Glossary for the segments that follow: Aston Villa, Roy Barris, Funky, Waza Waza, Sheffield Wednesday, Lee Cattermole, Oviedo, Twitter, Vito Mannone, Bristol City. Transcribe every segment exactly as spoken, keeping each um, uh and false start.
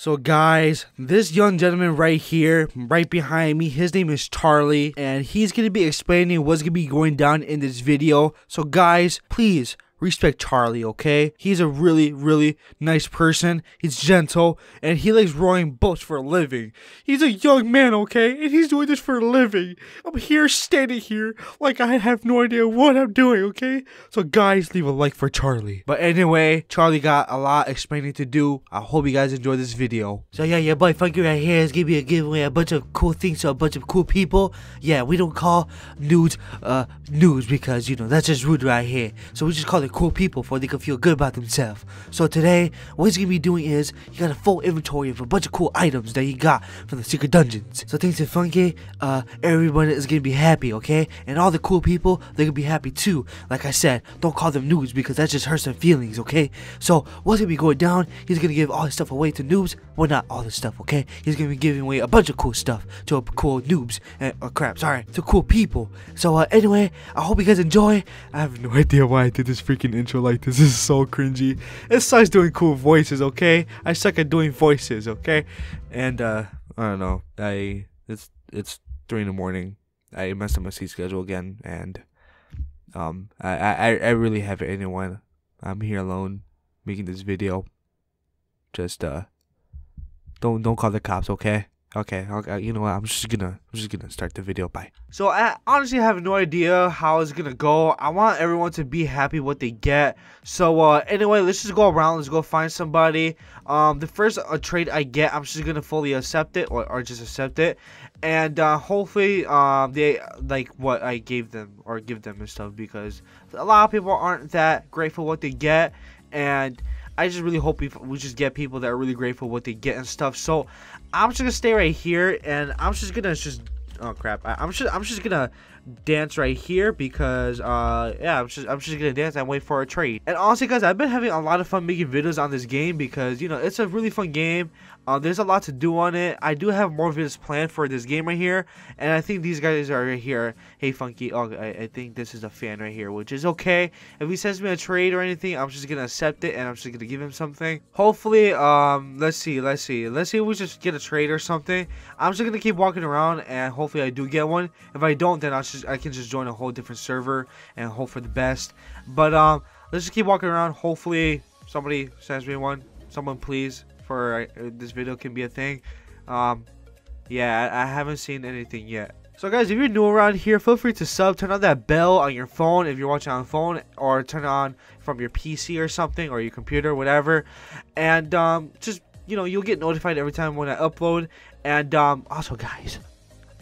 So guys, this young gentleman right here, right behind me, his name is Charlie, and he's going to be explaining what's going to be going down in this video. So guys, please respect Charlie, okay? He's a really, really nice person. He's gentle, and he likes rowing boats for a living. He's a young man, okay? And he's doing this for a living. I'm here, standing here, like I have no idea what I'm doing, okay? So guys, leave a like for Charlie. But anyway, Charlie got a lot explaining to do. I hope you guys enjoy this video. So yeah, yeah, boy, Funky right here is gonna be giving away a bunch of cool things to a bunch of cool people. Yeah, we don't call nudes, uh, nudes because, you know, that's just rude right here. So we just call it cool people for they can feel good about themselves. So today what he's gonna be doing is he got a full inventory of a bunch of cool items that he got from the secret dungeons. So things are funky, uh everyone is gonna be happy, okay? And all the cool people, they're gonna be happy too. Like I said, don't call them noobs because that just hurts their feelings, okay? So what's gonna be going down, he's gonna give all his stuff away to noobs. Well, not all this stuff, okay? He's gonna be giving away a bunch of cool stuff to a cool noobs and uh, crap, sorry, to cool people. So uh, anyway, I hope you guys enjoy. I have no idea why I did this freaking intro like this. This is so cringy. It sucks doing cool voices, okay? I suck at doing voices, okay? And uh I don't know. I it's it's three in the morning. I messed up my sleep schedule again, and um I I, I really haven't anyone. I'm here alone making this video. Just uh don't don't call the cops, okay? Okay, okay, you know what, I'm just gonna I'm just gonna start the video, bye. So I honestly have no idea how it's gonna go. I want everyone to be happy what they get. So uh, anyway, let's just go around, let's go find somebody. Um, the first uh, trade I get, I'm just gonna fully accept it, or, or just accept it. And uh, hopefully um, they like what I gave them, or give them and stuff, because a lot of people aren't that grateful what they get, and I just really hope we, we just get people that are really grateful what they get and stuff. So I'm just gonna stay right here, and I'm just gonna just oh crap, I, I'm just I'm just gonna dance right here because uh yeah, I'm just I'm just gonna dance and wait for a trade. And honestly, guys, I've been having a lot of fun making videos on this game because you know it's a really fun game. Uh, there's a lot to do on it. I do have more videos planned for this game right here, and I think these guys are right here. Hey, Funky. Oh, I, I think this is a fan right here, which is okay. If he sends me a trade or anything, I'm just gonna accept it, and I'm just gonna give him something. Hopefully, um, let's see, let's see, let's see if we just get a trade or something. I'm just gonna keep walking around, and hopefully, I do get one. If I don't, then I just I can just join a whole different server and hope for the best. But um, let's just keep walking around. Hopefully, somebody sends me one. Someone, please. For uh, this video can be a thing. Um yeah, I, I haven't seen anything yet. So guys, if you're new around here, feel free to sub, turn on that bell on your phone if you're watching on the phone, or turn on from your P C or something, or your computer, whatever. And um just, you know, you'll get notified every time when I upload. And um also guys,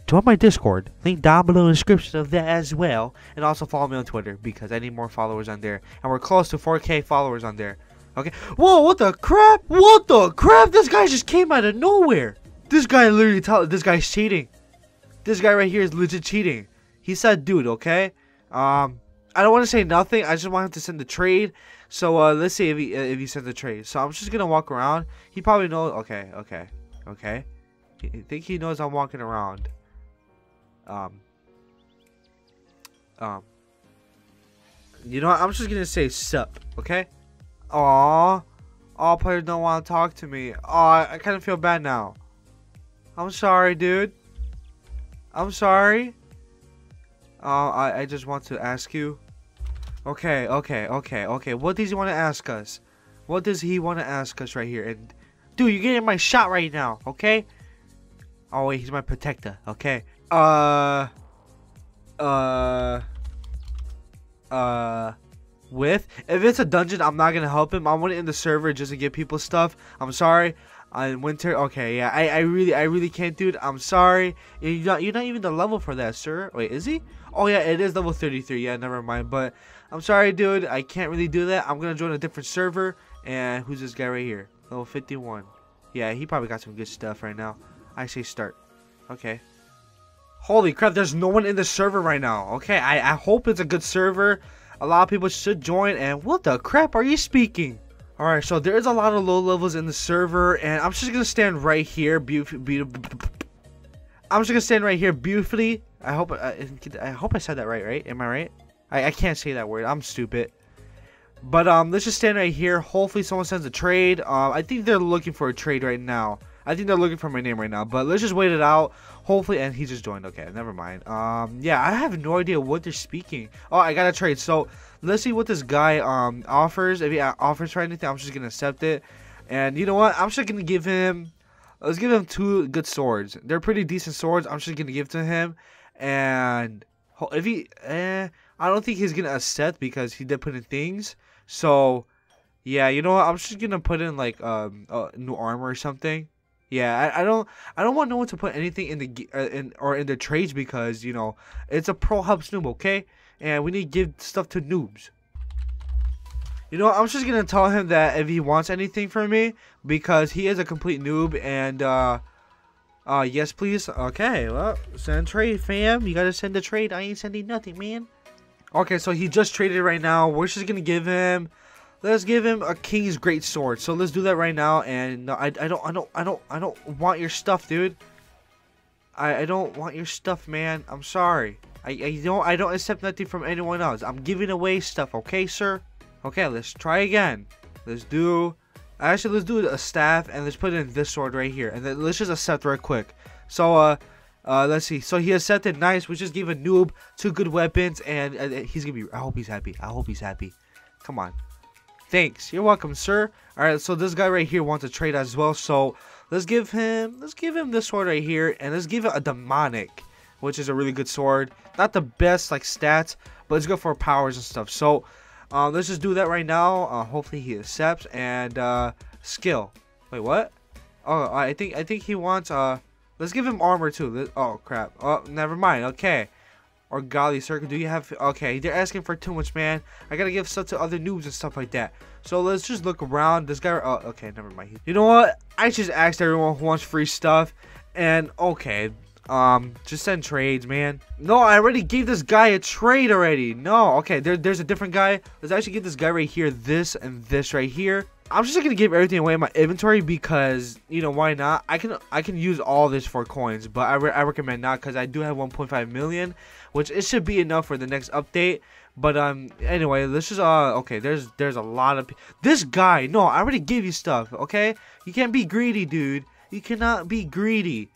join my Discord, link down below in the description of that as well. And also follow me on Twitter because I need more followers on there, and we're close to four K followers on there. Okay. Whoa, what the crap? What the crap? This guy just came out of nowhere. This guy literally tell this guy's cheating. This guy right here is legit cheating. He said, dude, okay? Um, I don't want to say nothing. I just want him to send the trade. So, uh, let's see if he, uh, if he sends the trade. So, I'm just going to walk around. He probably knows. Okay, okay, okay. I think he knows I'm walking around. Um. Um. You know what? I'm just going to say sup, okay? Aww, all players don't want to talk to me. Aw, I kind of feel bad now. I'm sorry, dude. I'm sorry. Uh, I, I just want to ask you. Okay, okay, okay, okay. What does he want to ask us? What does he want to ask us right here? And dude, you're getting my shot right now, okay? Oh, wait, he's my protector, okay? Uh, uh, uh... with if it's a dungeon, I'm not gonna help him. I want it in the server just to get people stuff. I'm sorry. I uh, winter. Okay, yeah, I, I really I really can't, dude. I'm sorry. You're not you're not even the level for that, sir. Wait, is he? Oh yeah, it is level thirty-three. Yeah, never mind. But I'm sorry, dude. I can't really do that. I'm gonna join a different server. And who's this guy right here? Level fifty-one. Yeah, he probably got some good stuff right now. I say start. Okay. Holy crap! There's no one in the server right now. Okay, I I hope it's a good server. A lot of people should join, and what the crap are you speaking? Alright, so there is a lot of low levels in the server, and I'm just gonna stand right here, beautiful. Be I'm just gonna stand right here beautifully. I hope I, I hope I said that right, right? Am I right? I, I can't say that word. I'm stupid. But um, let's just stand right here. Hopefully someone sends a trade. Uh, I think they're looking for a trade right now. I think they're looking for my name right now. But let's just wait it out. Hopefully, and he just joined. Okay, never mind. Um, yeah, I have no idea what they're speaking. Oh, I got a trade. So let's see what this guy um offers. If he offers for anything, I'm just gonna accept it. And you know what? I'm just gonna give him. Let's give him two good swords. They're pretty decent swords. I'm just gonna give to him. And if he, eh, I don't think he's gonna accept because he did put in things. So, yeah, you know what? I'm just gonna put in like um uh, new armor or something. Yeah, I, I don't, I don't want no one to put anything in the uh, in or in the trades because you know it's a pro hub noob, okay? And we need to give stuff to noobs. You know, I'm just gonna tell him that if he wants anything from me because he is a complete noob. And uh, uh, yes, please. Okay, well, send trade, fam. You gotta send the trade. I ain't sending nothing, man. Okay, so he just traded right now. We're just gonna give him. Let's give him a king's great sword. So let's do that right now. And no, I, I don't, I don't, I don't, I don't want your stuff, dude. I, I don't want your stuff, man. I'm sorry. I, I don't, I don't accept nothing from anyone else. I'm giving away stuff, okay, sir? Okay, let's try again. Let's do, actually, let's do a staff and let's put in this sword right here. And then let's just accept right quick. So, uh, uh, let's see. So he accepted. Nice. We just gave a noob two good weapons, and uh, he's gonna be. I hope he's happy. I hope he's happy. Come on. Thanks. You're welcome, sir. All right, so this guy right here wants a trade as well. So let's give him let's give him this sword right here, and let's give it a demonic, which is a really good sword. Not the best like stats, but it's good for powers and stuff. So uh, let's just do that right now. Uh, hopefully he accepts. And uh, skill. Wait, what? Oh, I think I think he wants. Uh, let's give him armor too. Oh crap. Oh, never mind. Okay. Or golly circle, do you have? Okay, they're asking for too much, man. I gotta give stuff to other noobs and stuff like that. So let's just look around. This guy. Oh, okay, never mind. You know what? I just asked everyone who wants free stuff, and okay, um, just send trades, man. No, I already gave this guy a trade already. No, okay, there, there's a different guy. Let's actually give this guy right here this and this right here. I'm just gonna give everything away in my inventory because you know why not? I can I can use all this for coins, but I, re I recommend not because I do have one point five million, which it should be enough for the next update. But um, anyway, let's just uh okay. There's there's a lot of this guy. No, I already gave you stuff. Okay, you can't be greedy, dude. You cannot be greedy.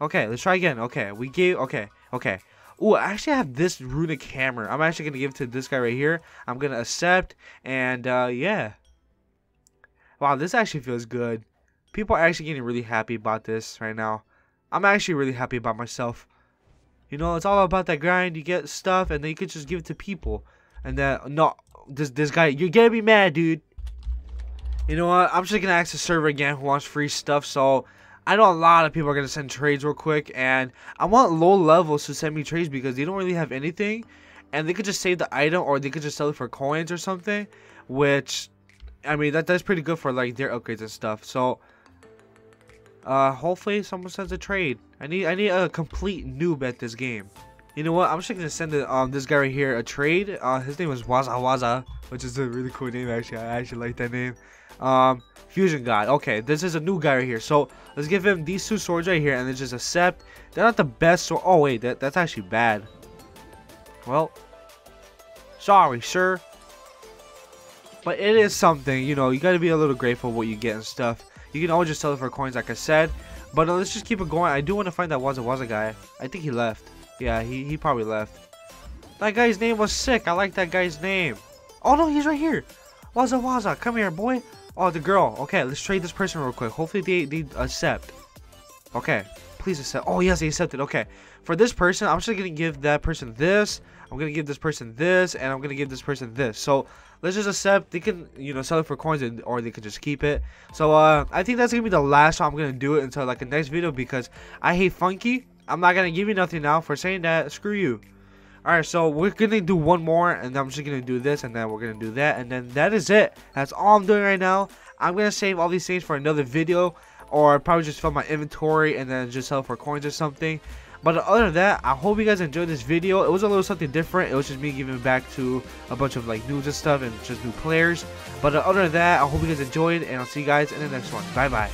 Okay, let's try again. Okay, we gave. Okay, okay. Ooh, I actually have this runic hammer. I'm actually gonna give it to this guy right here. I'm gonna accept and uh, yeah. Wow, this actually feels good. People are actually getting really happy about this right now. I'm actually really happy about myself. You know, it's all about that grind. You get stuff, and then you can just give it to people. And then, no, this this guy, you're getting me mad, dude. You know what? I'm just gonna ask the server again who wants free stuff. So, I know a lot of people are gonna send trades real quick, and I want low levels to send me trades because they don't really have anything, and they could just save the item, or they could just sell it for coins or something, which. I mean that that's pretty good for like their upgrades and stuff. So uh hopefully someone sends a trade. I need I need a complete noob at this game. You know what? I'm just gonna send the, um this guy right here a trade. Uh his name is Waza Waza, which is a really cool name actually. I actually like that name. Um Fusion God. Okay, this is a new guy right here. So let's give him these two swords right here and then just accept. They're not the best sword. Oh wait, that that's actually bad. Well, sorry, sir. But it is something, you know, you gotta be a little grateful what you get and stuff. You can always just sell it for coins, like I said. But uh, let's just keep it going. I do want to find that Waza Waza guy. I think he left. Yeah, he, he probably left. That guy's name was sick. I like that guy's name. Oh, no, he's right here. Waza Waza, come here, boy. Oh, the girl. Okay, let's trade this person real quick. Hopefully they, they accept. Okay, please accept. Oh, yes, they accepted. Okay, for this person, I'm just gonna give that person this. I'm gonna give this person this, and I'm gonna give this person this. So let's just accept. They can, you know, sell it for coins, and, or they could just keep it. So uh, I think that's gonna be the last time I'm gonna do it until like the next video because I hate Funky. I'm not gonna give you nothing now for saying that. Screw you. All right, so we're gonna do one more, and I'm just gonna do this, and then we're gonna do that, and then that is it. That's all I'm doing right now. I'm gonna save all these things for another video, or probably just fill my inventory and then just sell for coins or something. But other than that, I hope you guys enjoyed this video. It was a little something different. It was just me giving back to a bunch of like noobs and stuff and just new players. But other than that, I hope you guys enjoyed, and I'll see you guys in the next one. Bye bye.